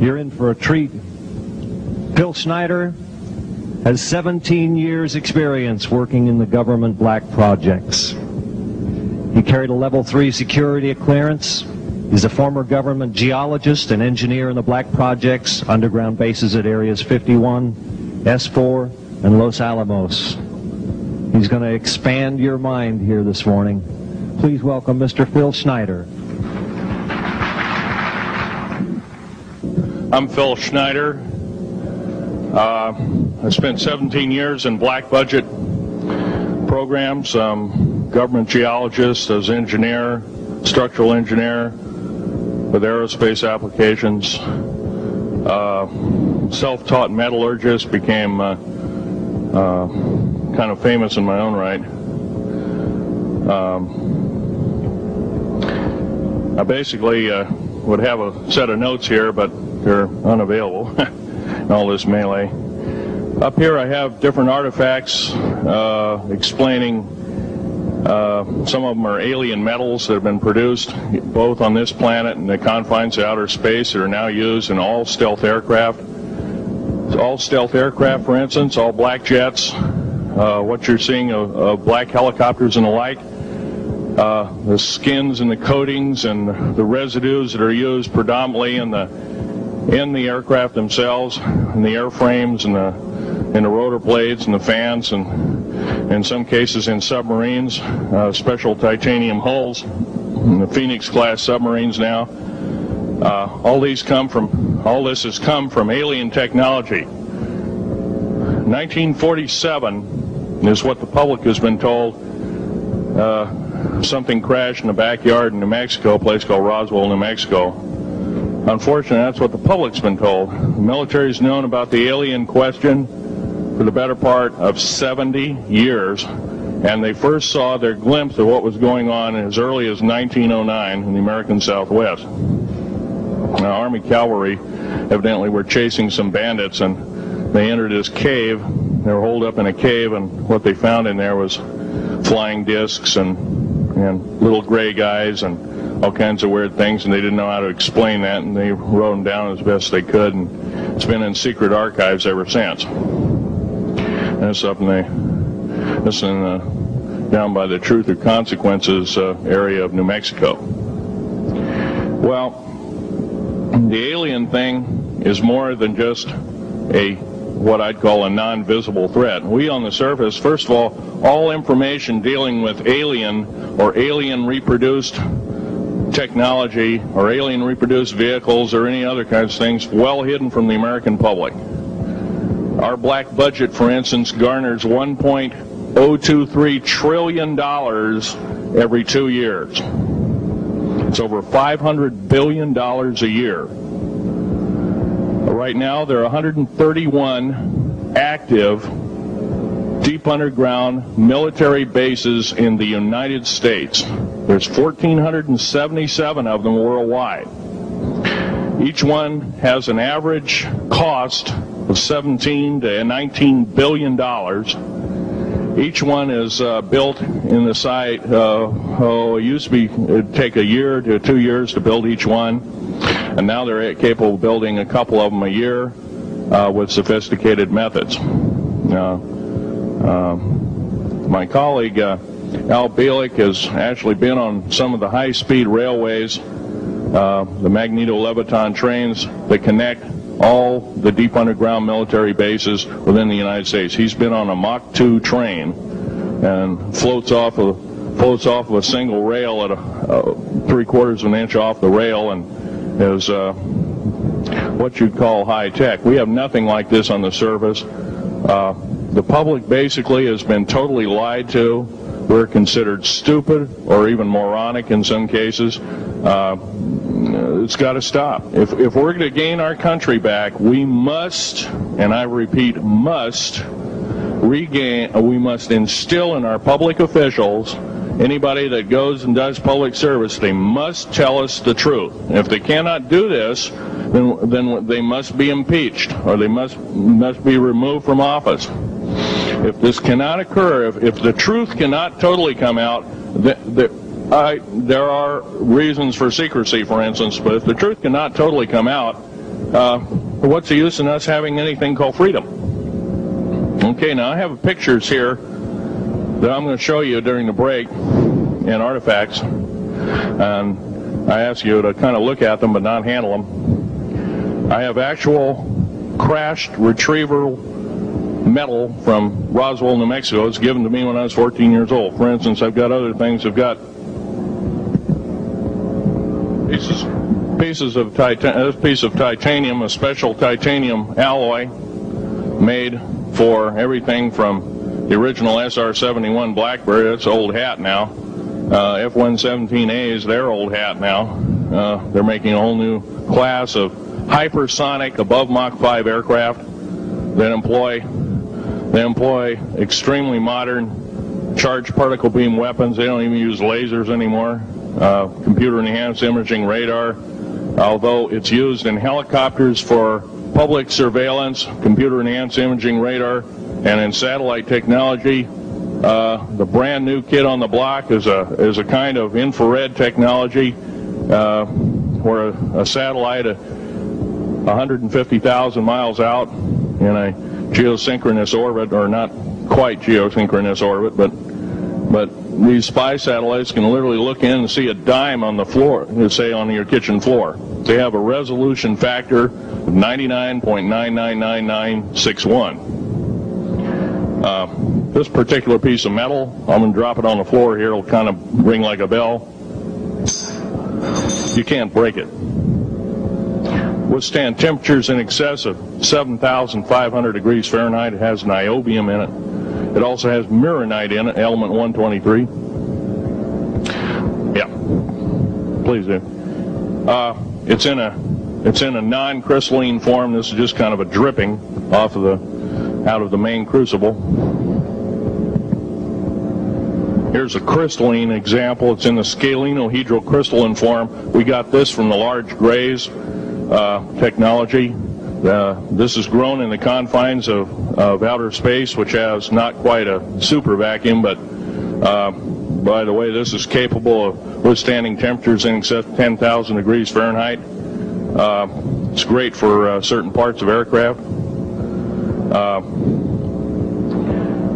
you're in for a treat. Phil Schneider has 17 years experience working in the government black projects. He carried a level 3 security clearance. He's a former government geologist and engineer in the black projects, underground bases at areas 51, S4, and Los Alamos. He's going to expand your mind here this morning. Please welcome Mr. Phil Schneider. I'm Phil Schneider. I spent 17 years in black budget programs. Government geologist, as engineer, structural engineer with aerospace applications. Self-taught metallurgist, became kind of famous in my own right. I basically would have a set of notes here, but they're unavailable in all this melee. Up here I have different artifacts explaining some of them are alien metals that have been produced both on this planet and the confines of outer space that are now used in all stealth aircraft. All stealth aircraft, for instance, all black jets, what you're seeing of black helicopters and the like, the skins and the coatings and the residues that are used predominantly in the aircraft themselves, in the airframes and in the rotor blades and the fans, and in some cases in submarines, special titanium hulls, and the Phoenix class submarines now. All this has come from alien technology. 1947 is what the public has been told. Something crashed in the backyard in New Mexico, a place called Roswell, New Mexico. Unfortunately, that's what the public's been told. The military's known about the alien question for the better part of 70 years, and they first saw their glimpse of what was going on as early as 1909 in the American Southwest. Now, Army cavalry evidently were chasing some bandits, and they entered this cave. They were holed up in a cave, and what they found in there was flying discs and little gray guys and all kinds of weird things, and they didn't know how to explain that, and they wrote them down as best they could, and it's been in secret archives ever since. And it's up in the, down by the Truth or Consequences area of New Mexico. Well, the alien thing is more than just what I'd call a non-visible threat. We on the surface, first of all information dealing with alien or alien reproduced technology or alien reproduced vehicles or any other kinds of things, well hidden from the American public. Our black budget, for instance, garners $1.023 trillion every 2 years. It's over $500 billion a year. Right now, there are 131 active, deep underground military bases in the United States. There's 1,477 of them worldwide. Each one has an average cost of $17 to $19 billion. Each one is built in the site, it used to be, it'd take a year to 2 years to build each one, and now they're capable of building a couple of them a year with sophisticated methods. My colleague Al Bielik has actually been on some of the high-speed railways, the Magneto-Leviton trains that connect all the deep underground military bases within the United States. He's been on a Mach 2 train and floats off of a single rail at ¾ of an inch off the rail, and is what you'd call high tech. We have nothing like this on the surface. The public basically has been totally lied to. We're considered stupid or even moronic in some cases. It's got to stop. If we're going to gain our country back, we must, and I repeat, must regain, we must instill in our public officials, anybody that goes and does public service, they must tell us the truth. If they cannot do this, then they must be impeached, or they must be removed from office. If this cannot occur, if the truth cannot totally come out, there are reasons for secrecy, for instance, but if the truth cannot totally come out, what's the use in us having anything called freedom? Okay, now I have pictures here that I'm going to show you during the break in artifacts, and I ask you to kind of look at them but not handle them. I have actual crashed retrieval metal from Roswell, New Mexico. It's given to me when I was 14 years old. For instance, I've got other things. I've got pieces of titanium, this piece of titanium, a special titanium alloy made for everything from the original SR-71 Blackbird, that's old hat now, F-117A is their old hat now. They're making a whole new class of hypersonic above Mach 5 aircraft that employ extremely modern charged particle beam weapons. They don't even use lasers anymore. Computer-enhanced imaging radar, although it's used in helicopters for public surveillance, computer-enhanced imaging radar, and in satellite technology. The brand new kid on the block is a kind of infrared technology where a satellite 150,000 miles out in a geosynchronous orbit, or not quite geosynchronous orbit, but these spy satellites can literally look in and see a dime on the floor, say on your kitchen floor. They have a resolution factor of 99.999961. This particular piece of metal, I'm going to drop it on the floor here, it'll kind of ring like a bell. You can't break it. Withstand temperatures in excess of 7,500 degrees Fahrenheit. It has niobium in it. It also has miranite in it, element 123. Yeah, please do. It's in a non-crystalline form. This is just kind of a dripping out of the main crucible. Here's a crystalline example. It's in the scalenohedrocrystalline form. We got this from the large Grey's technology. This is grown in the confines of outer space, which has not quite a super vacuum, but by the way, this is capable of withstanding temperatures in excess of 10,000 degrees Fahrenheit. It's great for certain parts of aircraft.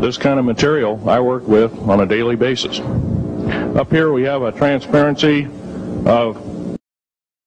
This kind of material I work with on a daily basis. Up here we have a transparency of